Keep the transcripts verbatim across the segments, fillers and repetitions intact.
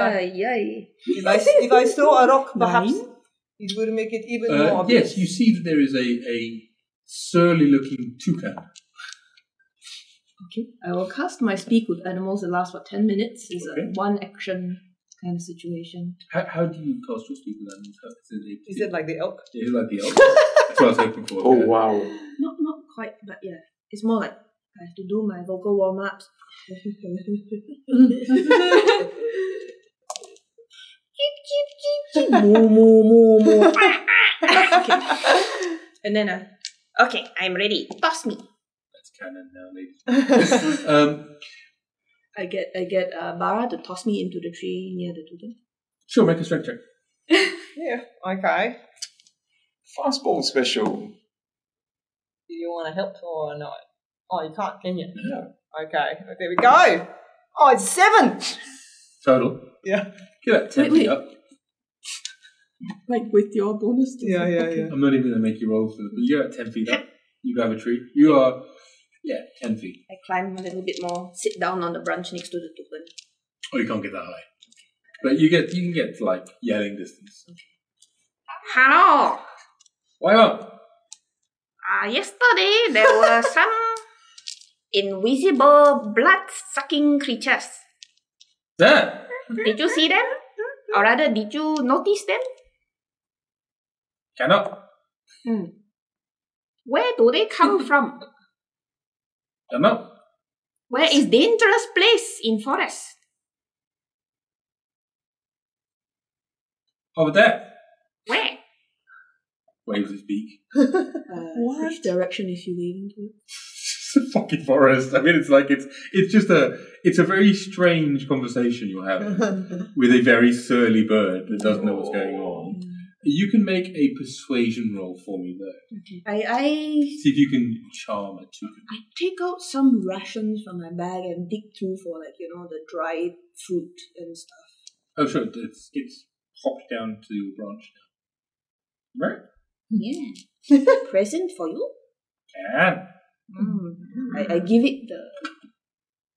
Ay, ay. If, I, if I saw a rock, perhaps nine? It would make it even uh, more obvious. Yes, you see that there is a, a surly-looking toucan. Okay, I will cast my Speak with Animals. It lasts for ten minutes. It's okay. A one-action kind of situation. How, how do you cast your Speak with Animals? Is it, a, is it like the elk? Is it like the elk? That's what I was hoping for. Oh, wow. Not, not quite, but yeah. It's more like I have to do my vocal warm-ups. Moo, moo, moo, moo. Okay. And then, uh, okay, I'm ready. Toss me. That's canon now, ladies. um, I get, I get uh, Bara to toss me into the tree near the tutor. Sure, make a strength check. Yeah, okay. Fastball special. Do you want to help or not? Oh, you can't, can you? No. Okay, well, there we go. Oh, it's seven. Total. Yeah. Get that ten wait, wait. up. Like with your bonus? Yeah, yeah, okay. yeah. I'm not even going to make you roll for it, but you're at ten feet up. You grab a tree. You are, yeah, ten feet. I climb a little bit more, sit down on the branch next to the toucan. Oh, you can't get that high. Okay. But you get, you can get to like yelling distance. Okay. Hello! Why not? Uh, yesterday there were some invisible blood-sucking creatures. There? Did you see them? Or rather, did you notice them? Cannot. Hmm. Where do they come from? Don't know. Where is dangerous place in forest? Over there. Where? Waves his beak. uh, what? Which direction is he waving to? It's a fucking forest. I mean, it's like it's it's just a it's a very strange conversation you're having with a very surly bird that doesn't know what's going on. You can make a persuasion roll for me, though. Okay. I, I... See if you can charm it too. I take out some rations from my bag and dig through for, like, you know, the dried fruit and stuff. Oh, sure. It's, it's hopped down to your branch now. Right? Yeah. Present for you? Yeah. Mm. I, I give it the...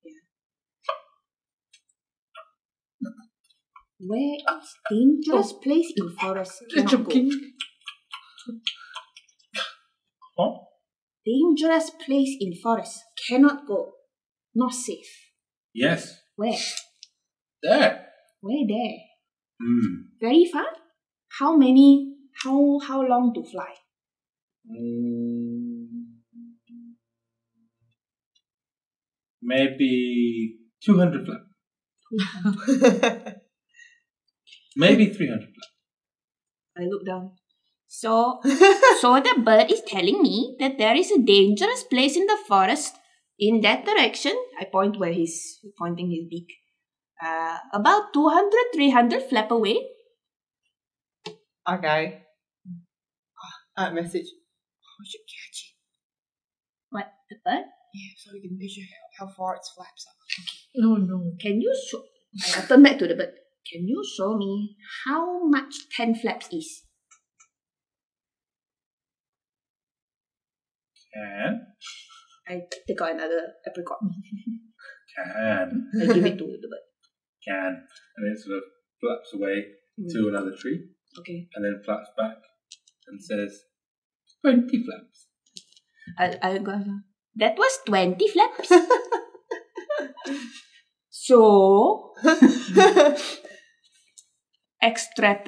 Yeah. Where is dangerous oh. place in forest? Cannot go. Huh? Dangerous place in forest. Cannot go. Not safe. Yes. Where? There. Where there? Mm. Very far? How many, how, how long to fly? Mm. Maybe two hundred flight. Maybe three hundred. I look down. So, so the bird is telling me that there is a dangerous place in the forest in that direction. I point where he's pointing his beak. Uh, about two hundred, three hundred flap away. Okay. That message. I should catch it. What? The bird? Yeah, so we can measure how, how far its flaps are. Okay. No, no. Can you show? I turn back to the bird. Can you show me how much ten flaps is? Can. I take out another apricot. Can. I give it to the bird. Can. And then sort of flaps away mm. to another tree. Okay. And then flaps back and says, twenty flaps. I, I go, that was twenty flaps? So... extrapolate.